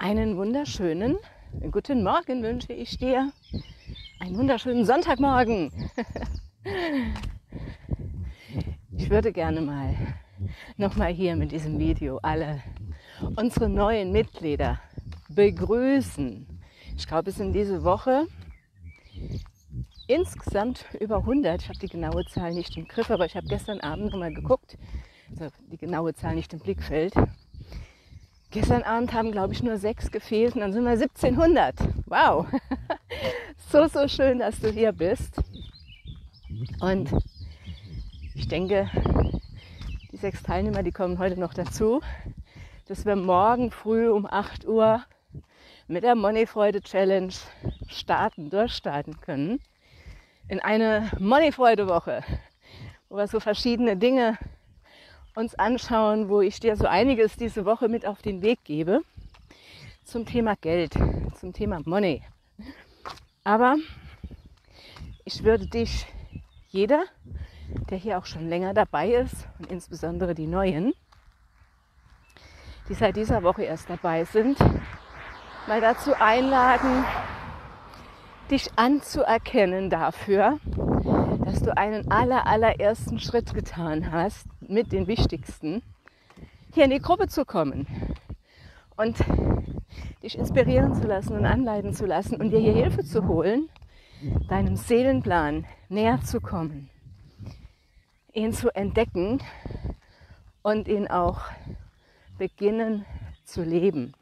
Einen wunderschönen guten Morgen wünsche ich dir. Einen wunderschönen Sonntagmorgen. Ich würde gerne mal nochmal hier mit diesem Video alle unsere neuen Mitglieder begrüßen. Ich glaube, es sind diese Woche insgesamt über 100. Ich habe die genaue Zahl nicht im Griff, aber ich habe gestern Abend nochmal geguckt. Also die genaue Zahl nicht im Blickfeld. Gestern Abend haben, glaube ich, nur 6 gefehlt und dann sind wir 1700. Wow! So schön, dass du hier bist. Und ich denke, die 6 Teilnehmer, die kommen heute noch dazu, dass wir morgen früh um 8 Uhr mit der Moneyfreude-Challenge durchstarten können. In eine Moneyfreude-Woche, wo wir so verschiedene Dinge uns anschauen, wo ich dir so einiges diese Woche mit auf den Weg gebe zum Thema Geld, zum Thema Money. Aber ich würde dich, jeder, der hier auch schon länger dabei ist und insbesondere die Neuen, die seit dieser Woche erst dabei sind, mal dazu einladen, dich anzuerkennen dafür, dass du einen allerersten Schritt getan hast, mit den wichtigsten, hier in die Gruppe zu kommen und dich inspirieren zu lassen und anleiten zu lassen und dir hier Hilfe zu holen, deinem Seelenplan näher zu kommen, ihn zu entdecken und ihn auch beginnen zu leben.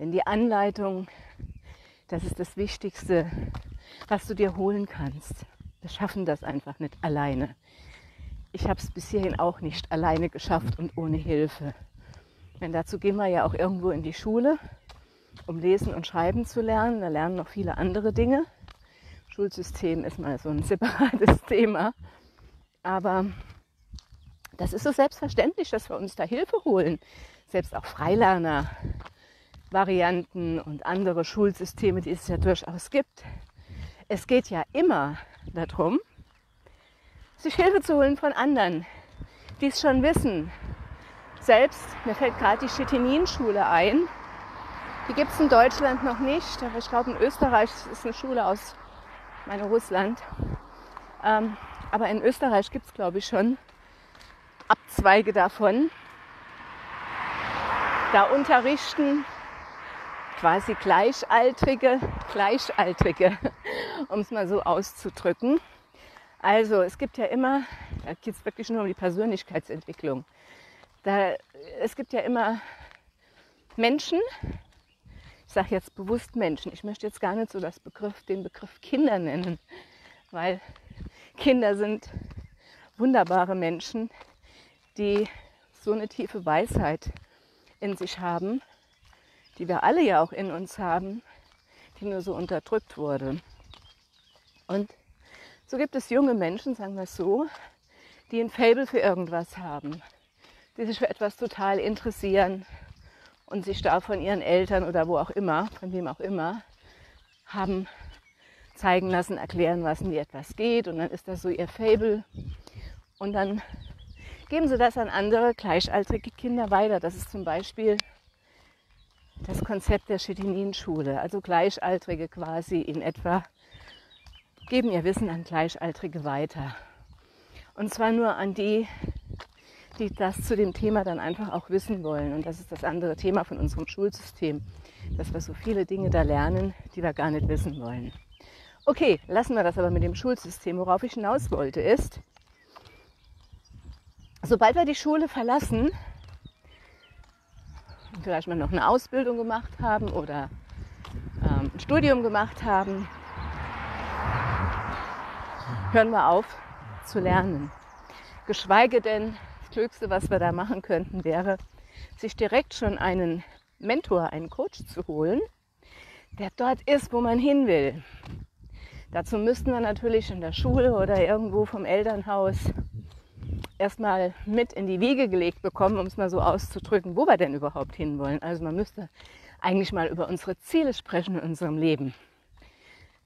Denn die Anleitung, das ist das Wichtigste, was du dir holen kannst. Wir schaffen das einfach nicht alleine. Ich habe es bis hierhin auch nicht alleine geschafft und ohne Hilfe. Denn dazu gehen wir ja auch irgendwo in die Schule, um lesen und schreiben zu lernen. Da lernen noch viele andere Dinge. Schulsystem ist mal so ein separates Thema. Aber das ist so selbstverständlich, dass wir uns da Hilfe holen. Selbst auch Freilerner-Varianten und andere Schulsysteme, die es ja durchaus gibt. Es geht ja immer darum, sich Hilfe zu holen von anderen, die es schon wissen. Selbst, mir fällt gerade die Schetinin-Schule ein. Die gibt es in Deutschland noch nicht, aber ich glaube in Österreich ist eine Schule aus, Russland. Aber in Österreich gibt es, glaube ich, schon Abzweige davon. Da unterrichten quasi Gleichaltrige, um es mal so auszudrücken. Also es gibt ja immer, da geht es wirklich nur um die Persönlichkeitsentwicklung. Es gibt ja immer Menschen, ich sage jetzt bewusst Menschen, ich möchte jetzt gar nicht so den Begriff Kinder nennen, weil Kinder sind wunderbare Menschen, die so eine tiefe Weisheit in sich haben, die wir alle ja auch in uns haben, die nur so unterdrückt wurde. Und so gibt es junge Menschen, sagen wir es so, die ein Faible für irgendwas haben, die sich für etwas total interessieren und sich da von ihren Eltern oder wo auch immer, von wem auch immer, haben zeigen lassen, erklären lassen, wie etwas geht. Und dann ist das so ihr Faible. Und dann geben sie das an andere gleichaltrige Kinder weiter. Das ist zum Beispiel das Konzept der Schetinin-Schule, also Gleichaltrige quasi in etwa, geben ihr Wissen an Gleichaltrige weiter. Und zwar nur an die, die das zu dem Thema dann einfach auch wissen wollen. Und das ist das andere Thema von unserem Schulsystem, dass wir so viele Dinge da lernen, die wir gar nicht wissen wollen. Okay, lassen wir das aber mit dem Schulsystem. Worauf ich hinaus wollte ist, sobald wir die Schule verlassen, vielleicht mal noch eine Ausbildung gemacht haben oder ein Studium gemacht haben, hören wir auf zu lernen. Geschweige denn, das Klügste, was wir da machen könnten, wäre, sich direkt schon einen Mentor, einen Coach zu holen, der dort ist, wo man hin will. Dazu müssten wir natürlich in der Schule oder irgendwo vom Elternhaus erstmal mit in die Wiege gelegt bekommen, um es mal so auszudrücken, wo wir denn überhaupt hinwollen. Also man müsste eigentlich mal über unsere Ziele sprechen in unserem Leben.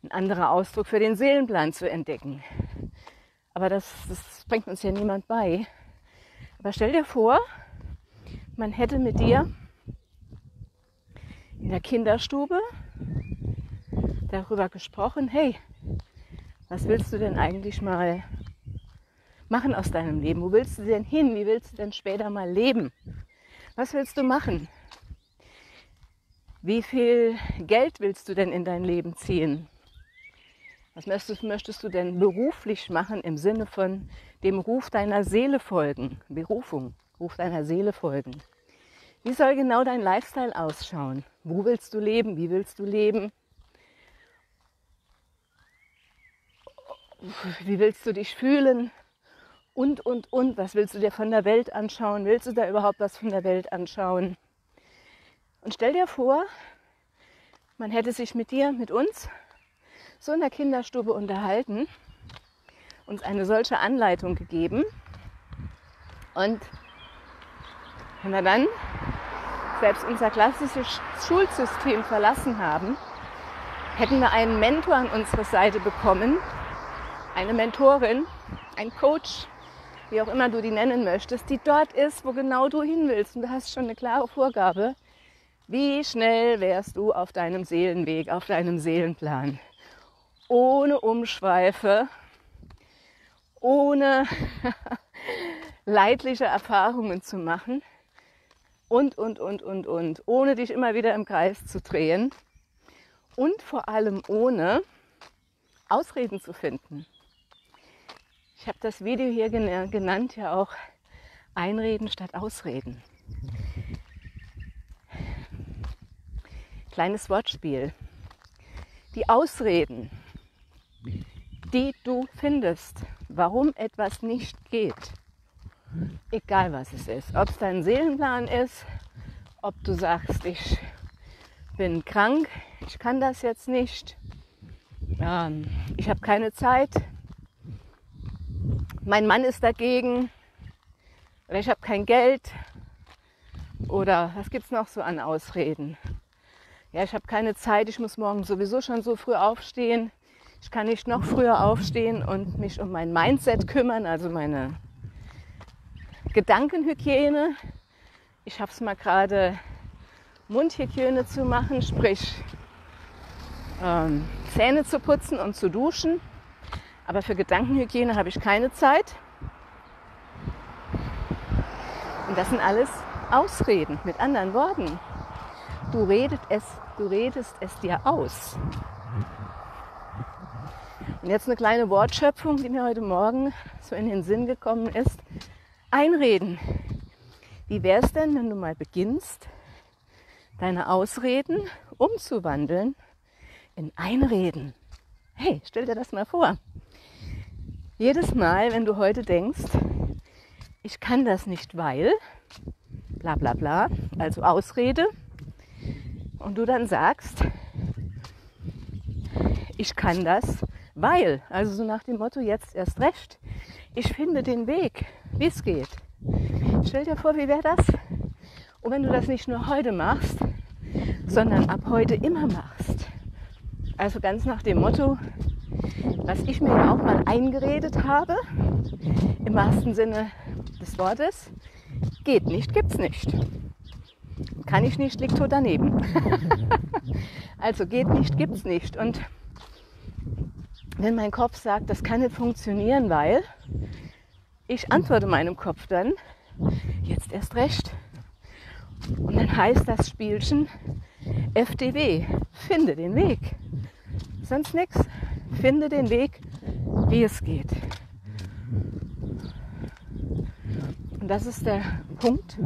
Ein anderer Ausdruck für den Seelenplan zu entdecken. Aber das bringt uns ja niemand bei. Aber stell dir vor, man hätte mit dir in der Kinderstube darüber gesprochen, hey, was willst du denn eigentlich mal machen aus deinem Leben? Wo willst du denn hin? Wie willst du denn später mal leben? Was willst du machen? Wie viel Geld willst du denn in dein Leben ziehen? Was möchtest du denn beruflich machen im Sinne von dem Ruf deiner Seele folgen? Berufung, Ruf deiner Seele folgen. Wie soll genau dein Lifestyle ausschauen? Wo willst du leben? Wie willst du leben? Wie willst du dich fühlen? Und. Was willst du dir von der Welt anschauen? Willst du da überhaupt was von der Welt anschauen? Und stell dir vor, man hätte sich mit dir, mit uns, so in der Kinderstube unterhalten, uns eine solche Anleitung gegeben. Und wenn wir dann selbst unser klassisches Schulsystem verlassen haben, hätten wir einen Mentor an unsere Seite bekommen, eine Mentorin, ein Coach, wie auch immer du die nennen möchtest, die dort ist, wo genau du hin willst. Und du hast schon eine klare Vorgabe, wie schnell wärst du auf deinem Seelenweg, auf deinem Seelenplan? Ohne Umschweife, ohne leidliche Erfahrungen zu machen und. Ohne dich immer wieder im Kreis zu drehen und vor allem ohne Ausreden zu finden. Ich habe das Video hier genannt, ja auch Einreden statt Ausreden. Kleines Wortspiel. Die Ausreden, die du findest, warum etwas nicht geht, egal was es ist, ob es dein Seelenplan ist, ob du sagst, ich bin krank, ich kann das jetzt nicht, ich habe keine Zeit, mein Mann ist dagegen oder ich habe kein Geld oder was gibt es noch so an Ausreden? Ja, ich habe keine Zeit, ich muss morgen sowieso schon so früh aufstehen. Ich kann nicht noch früher aufstehen und mich um mein Mindset kümmern, also meine Gedankenhygiene. Ich habe es mal gerade, Mundhygiene zu machen, sprich Zähne zu putzen und zu duschen. Aber für Gedankenhygiene habe ich keine Zeit. Und das sind alles Ausreden, mit anderen Worten. Du redest es dir aus. Und jetzt eine kleine Wortschöpfung, die mir heute Morgen so in den Sinn gekommen ist. Einreden. Wie wäre es denn, wenn du mal beginnst, deine Ausreden umzuwandeln in Einreden? Hey, stell dir das mal vor. Jedes Mal, wenn du heute denkst, ich kann das nicht, weil bla bla bla, also Ausrede, und du dann sagst, ich kann das, weil, also so nach dem Motto, jetzt erst recht, ich finde den Weg, wie es geht. Stell dir vor, wie wäre das? Und wenn du das nicht nur heute machst, sondern ab heute immer machst. Also ganz nach dem Motto, was ich mir ja auch mal eingeredet habe, im wahrsten Sinne des Wortes, geht nicht, gibt's nicht. Kann ich nicht, liegt tot daneben. Also geht nicht, gibt's nicht. Und wenn mein Kopf sagt, das kann nicht funktionieren, weil ich antworte meinem Kopf dann, jetzt erst recht. Und dann heißt das Spielchen FDW, finde den Weg. Sonst nichts, finde den Weg, wie es geht. Und das ist der Punkt,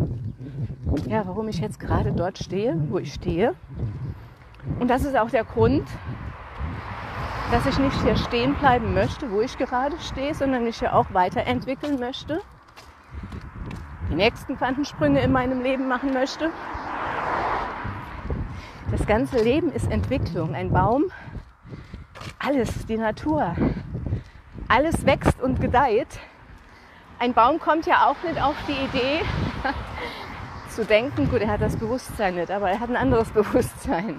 ja, warum ich jetzt gerade dort stehe, wo ich stehe. Und das ist auch der Grund, dass ich nicht hier stehen bleiben möchte, wo ich gerade stehe, sondern mich ja auch weiterentwickeln möchte, die nächsten Quantensprünge in meinem Leben machen möchte. Das ganze Leben ist Entwicklung. Ein Baum, alles, die Natur, alles wächst und gedeiht. Ein Baum kommt ja auch nicht auf die Idee, zu denken, gut, er hat das Bewusstsein nicht, aber er hat ein anderes Bewusstsein.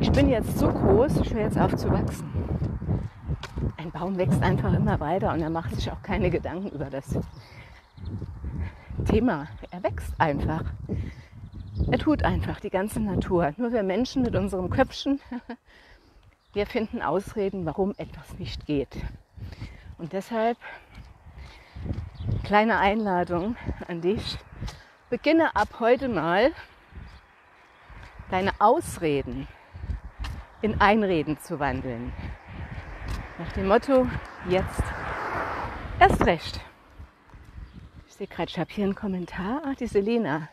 Ich bin jetzt so groß, ich höre jetzt auf zu wachsen. Ein Baum wächst einfach immer weiter und er macht sich auch keine Gedanken über das Thema. Er wächst einfach. Er tut einfach die ganze Natur. Nur wir Menschen mit unserem Köpfchen, wir finden Ausreden, warum etwas nicht geht. Und deshalb, kleine Einladung an dich, beginne ab heute mal, deine Ausreden in Einreden zu wandeln. Nach dem Motto, jetzt erst recht. Ich sehe gerade, ich habe hier einen Kommentar. Ach, die Selena.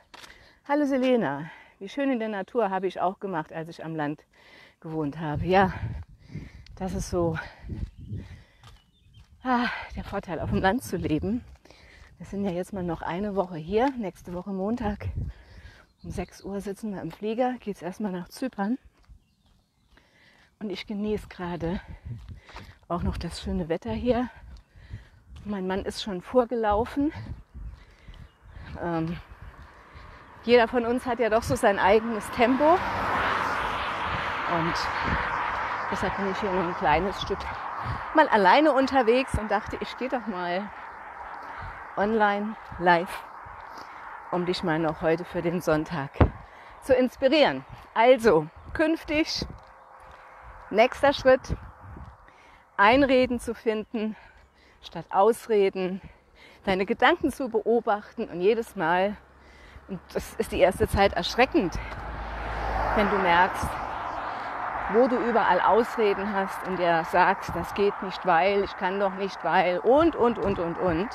Hallo Selena, wie schön in der Natur habe ich auch gemacht, als ich am Land gewohnt habe. Ja, das ist so der Vorteil, auf dem Land zu leben. Wir sind ja jetzt mal noch eine Woche hier, nächste Woche Montag. Um 6 Uhr sitzen wir im Flieger, geht es erstmal nach Zypern. Und ich genieße gerade auch noch das schöne Wetter hier. Mein Mann ist schon vorgelaufen. Jeder von uns hat ja doch so sein eigenes Tempo. Und deshalb bin ich hier nur ein kleines Stück mal alleine unterwegs und dachte, ich gehe doch mal online live, um dich mal noch heute für den Sonntag zu inspirieren. Also, künftig, nächster Schritt, Einreden zu finden statt Ausreden, deine Gedanken zu beobachten und jedes Mal, und das ist die erste Zeit erschreckend, wenn du merkst, wo du überall Ausreden hast und dir sagst, das geht nicht, weil, ich kann doch nicht, weil und. Wenn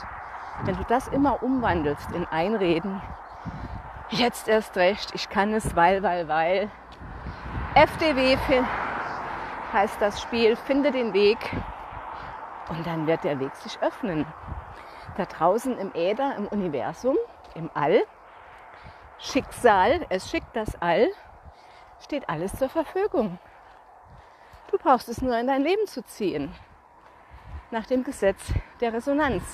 du das immer umwandelst in Einreden, jetzt erst recht, ich kann es, weil. FDW heißt das Spiel, finde den Weg und dann wird der Weg sich öffnen. Da draußen im Äther, im Universum, im All, Schicksal, es schickt das All, steht alles zur Verfügung. Du brauchst es nur in dein Leben zu ziehen, nach dem Gesetz der Resonanz.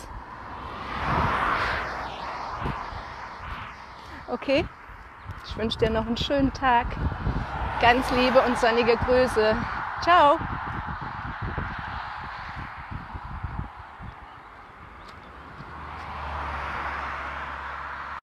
Okay, ich wünsche dir noch einen schönen Tag. Ganz liebe und sonnige Grüße. Ciao!